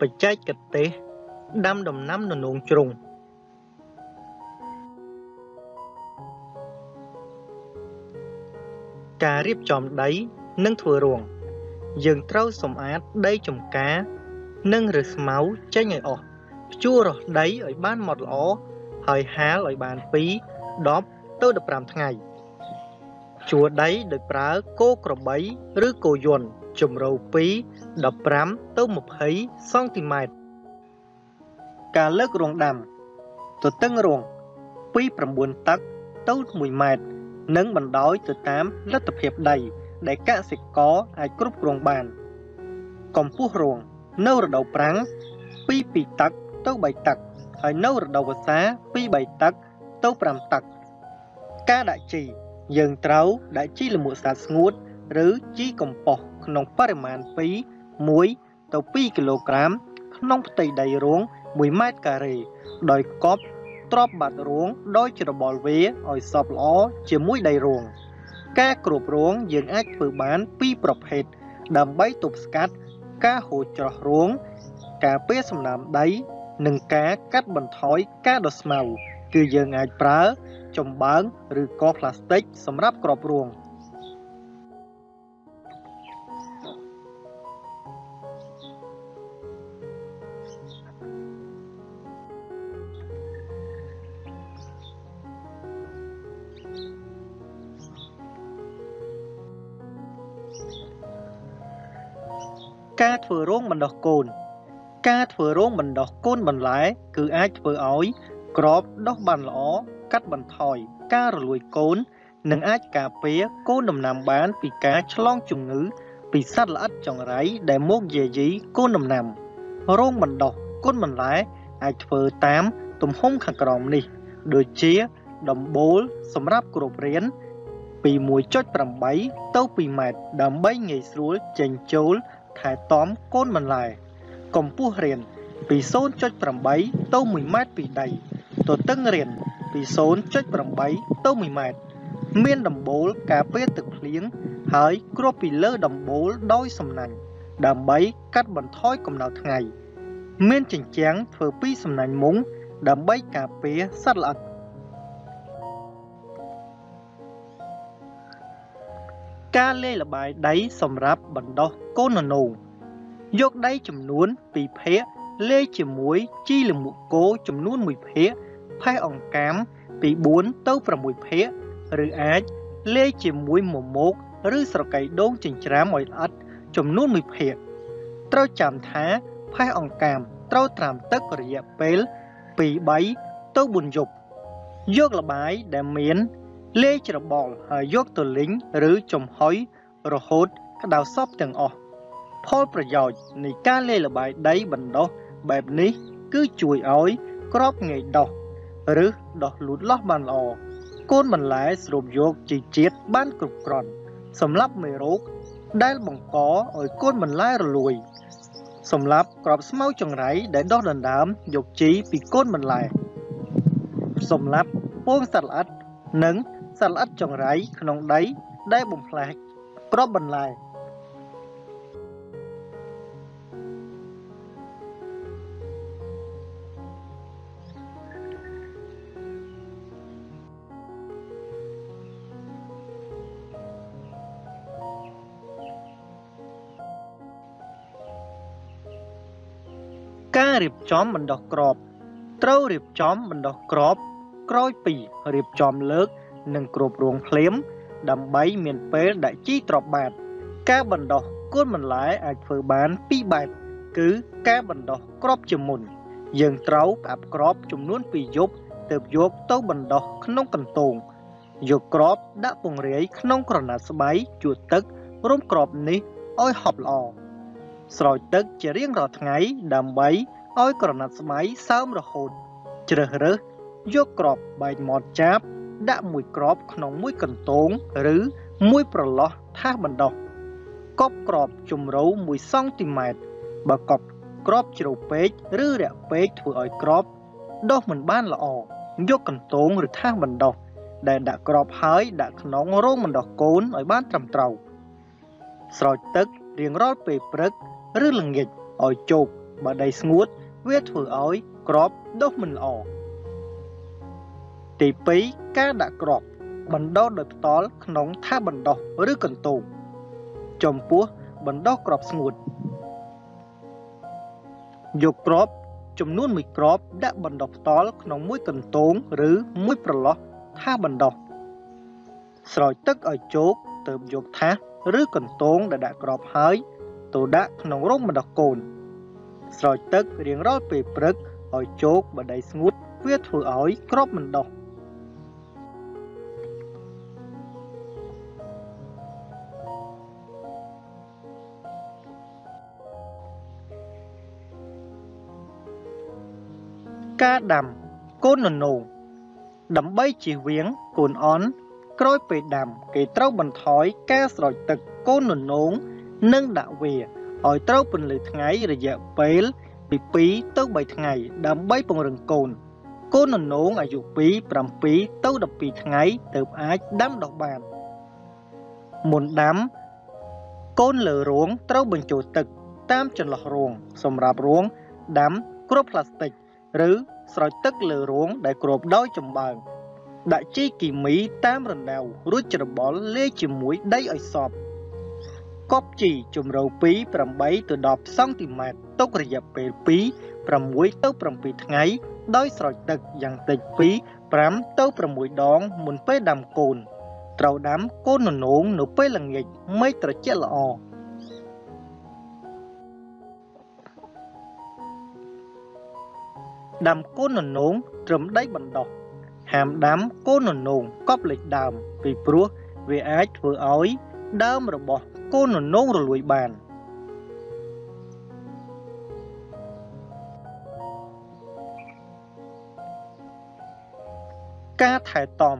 bạch trái kịch tế đam đồng nắm nồng nồng trùng cá riệp chòm đáy nâng thừa ruộng dừng trâu sòng át đây chồng cá nâng rực máu trái ngày ọt chua rồi đấy ở ban một lõ hơi há lại bàn phí đó tôi được làm ngày chùa đấy được phá cô cọp bấy rứ cô dồn chùm râu phí đập rám tôi một hấy xong thì mệt cả lớp ruộng đầm từ tân ruộng phí bầm buồn tắc tôi mùi mệt nâng bàn đói từ 8 lớp tập hiệp đầy để cả sẽ có ai cướp ruộng bàn còn phú ruộng nâu rồi đầu práng phí bị tắc tôi bày tắc hỏi nâu rồi đầu vật xá phí bày tắc tôi làm tắc ca đại trì dường trấu đại chi là một sạt ngút rứ chi cầm bọc nông pareman phí muối tàu pi kg nông tây đầy ruộng 10 mét cà rì đòi cóp trọp bạt ruộng đôi chợ bò vía ỏi sọp ló chìa muối đầy ruộng ca cột ruộng dường ách vừa bán pi bọc hệt đầm bấy tục cát ca hồ trọ ruộng cá pê sầm nằm đấy nâng cá cắt bẩn thói cá đọt màu cứ dường ách prá chồng bán rư có plastic sầm ráp cọp ruộng ca thừa ruộng mình đọt cồn ca thừa ruộng mình đọt cồn mình lái cứ ai thừa ói cọp đọt bàn lõ cắt bàn thỏi ca rồi lùi cốn nâng ách cà pía cô nằm nằm bán vì cá chlong chủng ngữ vì sát là ắt chồng ráy để mốt dề dí cô nằm nằm rôn mình đọc côn mình lái ai phơ 8 tùm hông khẳng còm nì đôi chia đồng bố xâm ráp cổ riến vì mùi chốt bầm bấy tâu vì mệt đầm bấy nghề xuống chành chốn thải tóm côn mình lại còn pu riền vì xôn chốt bầm bấy tâu 10 mét vì đầy tổ tân riền vì xôn chốt bầm bấy tâu 10 mét miên đồng bố cà phê tự liếng hỡi crop vì lơ đồng bố đôi sầm nành đầm bấy cắt bẩn thói cầm nào ngày miên chỉnh chén phở pi sầm nành múng đầm bấy cà phê sát lật ca lê là bài đáy sầm ráp bẩn đó cô nổ nổ dốt đáy chùm nuốn vì phế lê chì muối chi là mụ cố chùm nuốn mùi phế phai ỏng cám vì 4 tâu và mùi phế rư ách lê chì muối mùa mốt rư sọ cày đôn chỉnh trá mọi ách chùm nuốn mùi phế trao chạm thá phai ỏng cám trao tràm tất và dẹp bế vì bấy tâu buồn dục dốt là bái để miến lê chì bọt hỏi dốt từ lính rư chùm hói rồi hốt các đào xóp từng ọ phôi và giỏi này ca lê là bài đáy bẩn đó bẹp ní cứ chùi ói crop nghề đọc rứ đọc lút lót bàn lò côn mình lái sụp dột chỉ chết ban cực còn sầm lấp mề rốt đai bằng có ở côn mình lái rồi lùi sầm lấp crop máu chồng ráy để đo đần đám dột chí vì côn mình lái sầm lấp buông sạt lát nấng sạt lát chồng ráy nòng đáy đai bằng lại crop mình lái ca riệp chóm mình đọc cọp trâu riệp chóm mình đọc cọp cõi pì riệp chóm lợt nâng cọp ruộng phếm đầm bấy miền pế đại chi trọp bạt ca bần đọc côn mình lái ai phơi bán pi bạt cứ ca bần đọc cọp chùm mùn dường trâu áp cọp chùm nuôn pì dốc tệp dốc tâu bần đọc không cần tồn dọc cọp đã vùng rễ không còn là sấy chuột tức rôm cọp ní ôi họp lò sỏi tức chỉ riêng rõ ngày đầm bấy ôi còn nát máy sớm rồi hồn chừa rứ dốt cọp bài mọt cháp đã mùi cọp nóng mùi cần tốn rứ mùi prolo thác bần đọc cọp cọp chùm rấu mùi xong tìm mệt bà cọp cọp chiều pếch rứ rẹo pếch thử ỏi cọp đó mình ban là ổ dốt cần tốn rứ thác bần đọc để đã cọp hái đã nóng rô mình đọc cốn ở ban trầm trầu sỏi tức riêng rót về prất rứ là nghịch ỏi chụp Bởi đầy ngút, viết thử ối, crop đốt mình ổ. Tỷ phí cá đã crop, bần đốt đợt tốt nóng tha bần đọc rứ cần tù. Trong phút, bần đốt crop ngút. Dù crop, trong nuôn mùi crop đã bần đọc tốt nóng mũi cần tốn rứ mũi bần lọc tha bần đọc. Rồi tức ở chốt, từ dục thác rứ cần tốn đã crop hơi. Tôi đã nóng rốt mà đọc cồn. Rồi tức riêng rốt về bực ở chốt và đầy ngút viết thử ối crop mình đọc. Cá đầm côn nổ nổ đấm bay chỉ viếng cồn ón crop về đầm kể trâu bần thói cá rồi tức côn nổ nóng nâng đạo về hỏi trâu bình lệ ngày rồi dạ bấy bị phí tâu bảy ngày đám bấy bằng rừng cồn nổ nổ ở dụ phí bầm phí tâu đập bị ngày từ ái đám đọc bàn muốn đám côn lửa ruộng trâu bình chủ tực tam trần lọt ruộng xông rạp ruộng đám crop plastic rứ rồi tức lửa ruộng đại crop đói chùm bàn đại chi kỳ mỹ tam rừng đào rút trần bỏ lê chìm mũi đáy ở sọp cóp chỉ chùm râu phí bầm bấy từ đọp xong tìm mệt tốt rồi dập về phí bầm mũi tâu bầm phí ngay đói sỏi tật dặn tịch phí bám tâu bầm mũi đón muốn phê đàm cồn trâu đám côn nổ nổn nổ phê là nghịch mấy trở chết là ồ đàm côn nổ nổn trùm đáy bần đọc hàm đám côn nổ nổn cóp lịch đàm vì bố vì ái vừa ói đám rồi bỏ cô nổ nôn rồi lùi bàn. Cá thải tòm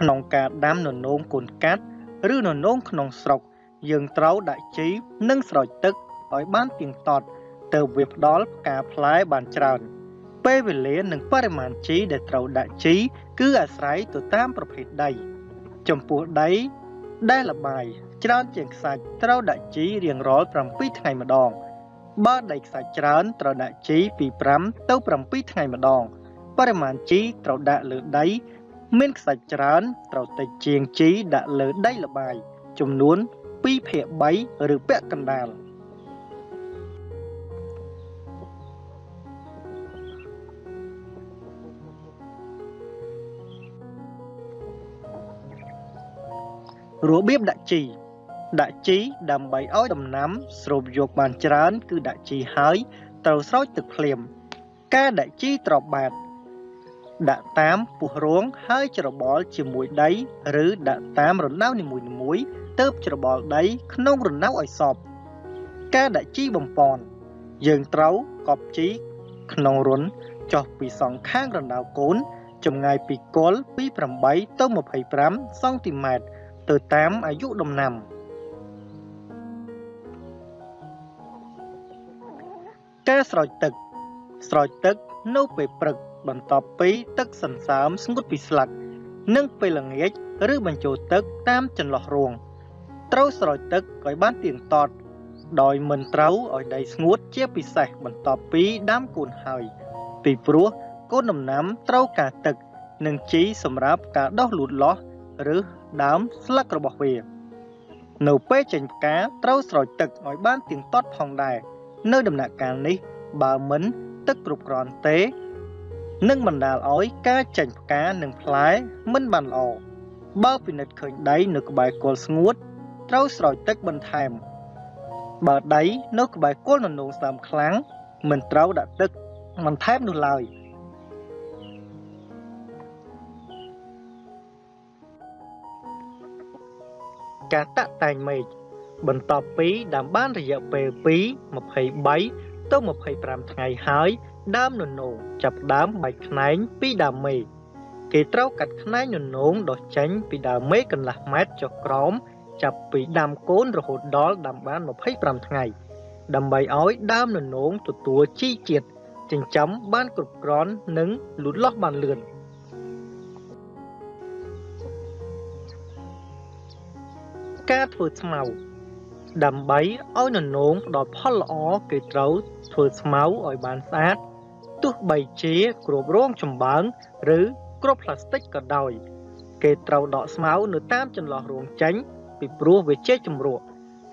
nóng cá đám nổ nôn cồn cát rư nổ nôn nóng sọc dường trấu đại trí nâng sỏi tức hỏi bán tiền tọt từ việc đó cá phái bàn tràn bê về lễ nâng phát màn trí để trấu đại trí cứ ả sái từ tam bọc hết đầy chồng phụ đấy đây là bài trán chèn sạch trâu đại trí riêng rối 7 ngày một đòn ba đầy sạch trán trâu đại trí vì 5 tới 7 ngày một đòn Paramán trí trâu đại lửa đáy miên sạch trán trâu tịch chiên trí đại lửa đây là bài chùm nuốn pi phệ bấy rực bẹt cần đàn rúa bếp đại trí đầm bày ói đầm nắm sụp dục bàn trán cứ đại trí hái tàu sói thực liềm ca đại trí trọp bạt đại tám buộc ruộng hai chợ bò chỉ mũi đấy rứ đại tám rồi nấu niềm mũi mũi tớp chợ bò đấy nông rồi nấu ở sọp ca đại trí bầm pòn dường trấu cọp trí nông rốn cho bị sòng khang rồi đào cốn chồng ngày bị cối bị bầm bấy tớp 1,5 cm từ 8 ở dụ đồng nằm. Cá sỏi tực nấu về bực bằng tọp phí tức sẵn sám ngút bị sạch nâng phê là nghếch rứ bằng chỗ tức tam trần lọt ruồng trâu sỏi tực gọi bán tiền tọt đòi mình trâu ở đầy ngút chế bị sạch bằng tọp phí đám cồn hời vì bố cốt đồng nắm trâu cả tực nâng trí xâm ráp cả đốc lụt lót rứ đám slack rồi bỏ về nấu pê chành cá trâu sỏi tực ở bán tiền tọt phòng đài nơi đầm nạ càng ní bà mến tức rụp ròn tế nâng bàn đà ói cá chành cá nâng phái mến bàn ổ bao vì nịch khởi đáy nước bài cồn ngút trâu sỏi tực bên thèm bà đáy nước bài cồn là nụ xàm kháng mình trâu đã tức mình thép được lời cá tạ tành mệt bần tọp phí đảm bán rồi dạo về phí 1,7 tới 1,5 ngày hái đám nổ nổ chập đám bạch nánh phí đàm mì kỳ trâu cạch nánh nổ nổ đỏ tránh vì đàm mê cần lạc mát cho cóm chập phí đàm cốn rồi hột đó đảm bán 1,5 ngày đàm bày ói đám nổ nổ tụt tùa chi triệt trình chấm bán cục rón nứng lút lót bàn lườn cá thử màu đầm bấy ôi nền nón đòi phớt lỏ kể trấu thừa máu ôi bàn sát tuốt bày chế cột rong chầm bán rứ cột plastic cả đồi kể trấu đọ máu nửa tam chân lò ruộng tránh bị rùa về chết chầm ruộng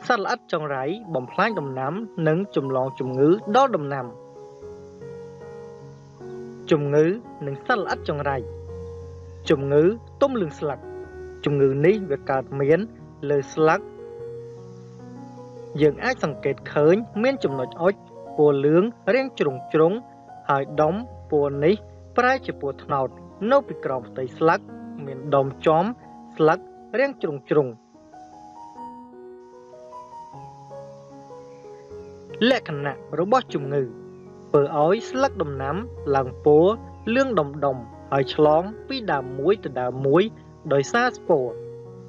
sát lát trong ráy bầm phanh đầm nám nâng chầm lò chầm ngứ đó đầm nằm chầm ngứ nâng sát lát trong ráy chầm ngứ tôm lưng sặc chầm ngứ ní về cạt miến lời sặc dường ai sang kết khởi miên chùm nội ối bùa lướng riêng trùng trúng hỏi đóng bùa ní prai chỉ bùa thọt nô bị còng tay slug miên đồng chóm slug riêng trùng trùng lẽ khẩn nặng robot chùm ngừ bờ ối slug đồng nám làng búa lương đồng đồng hỏi chlóng pi đà muối đòi xa bùa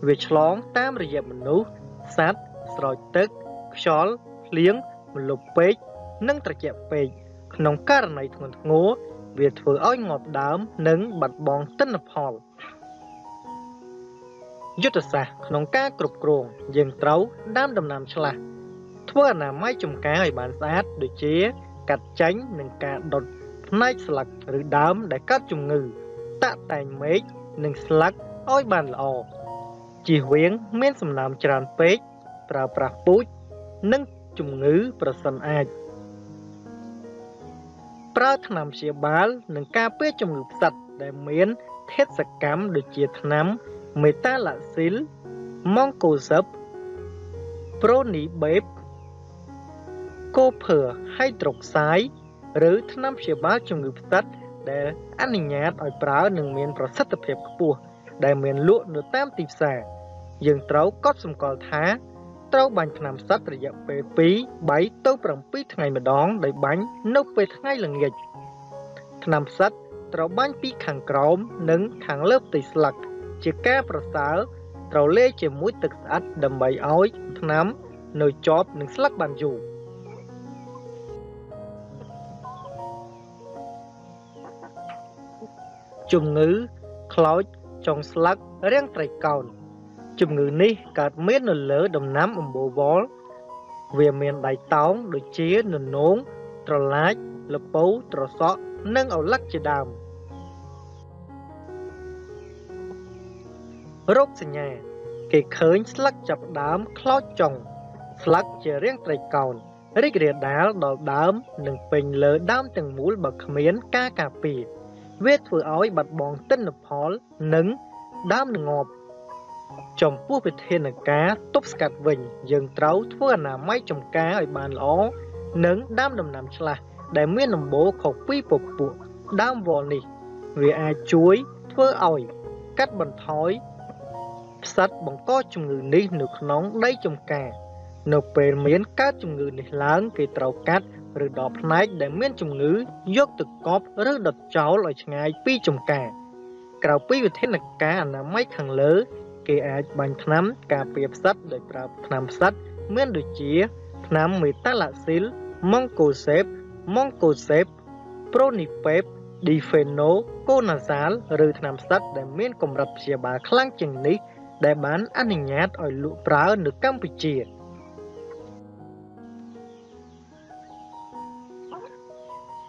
việc chlóng tam rồi dẹp mình nú sát rồi tức chó liếng lục bếch nâng trạch chẹp bếch nòng cá này thường ngố việc vừa oi ngọt đám nâng bật bóng tân lập hòn dứt ra nòng cá cột cồn dừng trấu đám đầm nằm chla thua là máy chùm cá ở bàn sát để chế cắt tránh nâng cá đột nách sặc rứ đám để cắt chùm ngừ tạ tành mấy nâng sặc oi bàn lò chỉ huyến miên sầm nằm tràn bếch trà prà bút nâng chùm ngữ và sân ai Pra thân nằm xìa bán nâng ca bế chùm ngữ sạch để miễn thết sạc cám được chia thân nắm mê ta là xíl mong cô dập pro ní bếp cô phở hay trọc sái rứ thân nằm xìa bán chùm ngữ sạch để ăn hình nhát ở pra nâng miễn và sạch tập hiệp của để miễn lụa nửa tam tìm xà dừng trấu cóp xùm cò thá trâu bánh nằm sát rồi dẹp về phí bảy tấu bằng phí ngày mà đón đầy bánh nấu về ngày là nghịch nằm sát trâu bánh phí khẳng crom nâng khẳng lớp tì sạc chỉ ca và sáu trâu lê chỉ mũi tực sát đầm bày ói nắm nồi chóp nâng sạc bàn dù chùm ngữ khói trong sạc riêng trầy cồn chùm ngữ ní cạt mét nửa lỡ đầm nám bộ vó về miền đại tóng được chế nửa nón trò lái lập bấu trò sọ nâng ẩu lắc chỉ đàm rốt xì nhà kề khởi lắc chập đám khói chồng lắc chỉ riêng trầy cồn rít rìa đá đào đám nâng bình lỡ đám từng mũi bậc miến ca cà pì vết vừa ói bật bòn tinh lập hól nứng đám nâng ngọp chồng phu vịt hên là cá tốp sạt vịnh dừng trấu thua là máy chồng cá ở bàn ló nướng đám đầm nằm chla để miên nằm bố khẩu phi phục vụ đám vò nỉ vì ai chuối thua ỏi cắt bần thói sắt bằng co chồng người ní nước nóng đây chồng cá nộp về miến cá chồng người này láng kỳ trầu cát rồi đọp nái để miên chồng ngữ dốc từ cọp rước đập cháu lại ngày pi chồng cá cào pi vịt hên là cá là máy thằng lớn kể ai bánh thắm cà phê sắt để prà thắm sắt miễn được chia thắm mười ta là xíl mong cô xếp pro nịp bếp đi phê nố cô nà giál rư thắm sắt để miễn cùng rập xìa bà khlang chừng ní để bán ăn hình nhát ở lũ prá nước Campuchia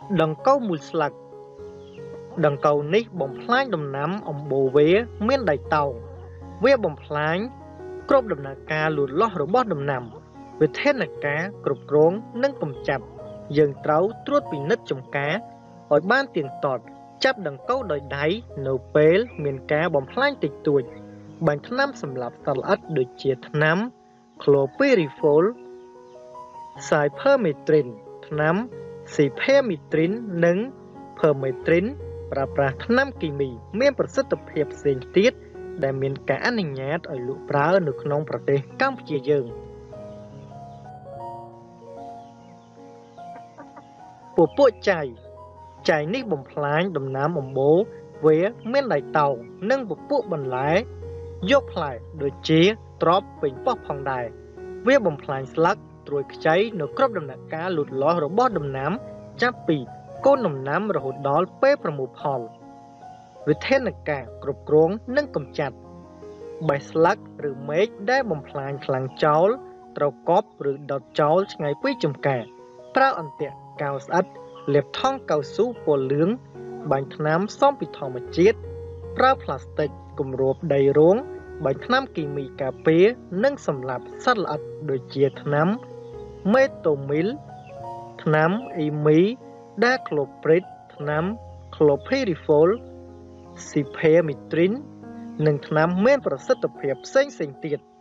đằng câu mùi sạc đằng câu ní bóng phái đồng nắm ông bồ vế miễn đại tàu về bồng phái, cột đầm nà cá lụt lót robot đầm nằm, về thế nà cá cột rốn nâng cầm chặt, dần trấu truốt bị nứt trong cá, hỏi ban tiền tọt, chắp đằng câu đòi đáy, nấu bế miền cá bồng phái tịch tuổi, bản thân năm sầm lạp sạt lát được chia thân năm, chlorpyrifol, cypermethrin, thân năm, cypermethrin nâng, permethrin, prapra thân năm kỳ mì, miền bờ sắt tập hiệp sinh tiết. Để miền cá ăn hình nhát ở lũ prá nước nông bạc tế Campuchia dường. Bộ bộ chảy, chảy ní bồng phái đầm nám ổng bố với miền đại tàu nâng bộ bộ bần lái dốc lại đối chế trọp bình bọc phòng đài với bồng phái sạc rồi cháy nó crop đầm nạc cá lụt ló robot đầm nám chắp bì cô nồng nám rồi hột đó bếp rồi mù phòng vì thế là cả cột rốn nâng cầm chặt bài slack rửa mếch đá bồng phẳng làng cháu trâu cóp rực đọt cháu ngay quý chùm kẻ Prao ẩn tiện cao sát liệp thong cao su của lưỡng bánh nám xong bị thò một chiếc Prao plastic cùng rộp đầy ruống bánh nám kỳ mì cà phê nâng sầm lạp sát lật đôi chia nám mê tổ míl nám y mí đa cloprid nám clopyrifol xì phê mì trinh nâng nám mê và sất tập hiệp xanh xanh tiệt